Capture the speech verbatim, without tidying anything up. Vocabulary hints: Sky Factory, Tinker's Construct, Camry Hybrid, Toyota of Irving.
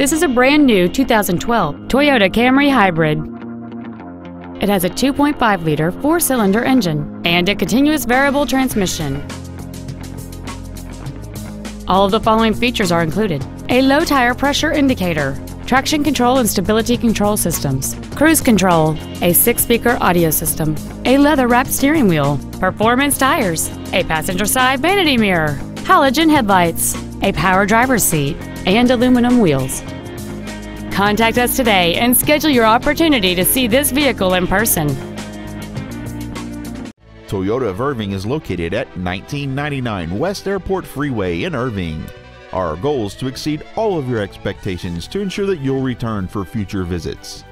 This is a brand new two thousand twelve Toyota Camry Hybrid. It has a two point five liter four-cylinder engine and a continuous variable transmission. All of the following features are included: a low tire pressure indicator, traction control and stability control systems, cruise control, a six-speaker audio system, a leather-wrapped steering wheel, performance tires, a passenger side vanity mirror, halogen headlights, a power driver's seat, and aluminum wheels. Contact us today and schedule your opportunity to see this vehicle in person. Toyota of Irving is located at nineteen ninety-nine West Airport Freeway in Irving. Our goal is to exceed all of your expectations to ensure that you'll return for future visits.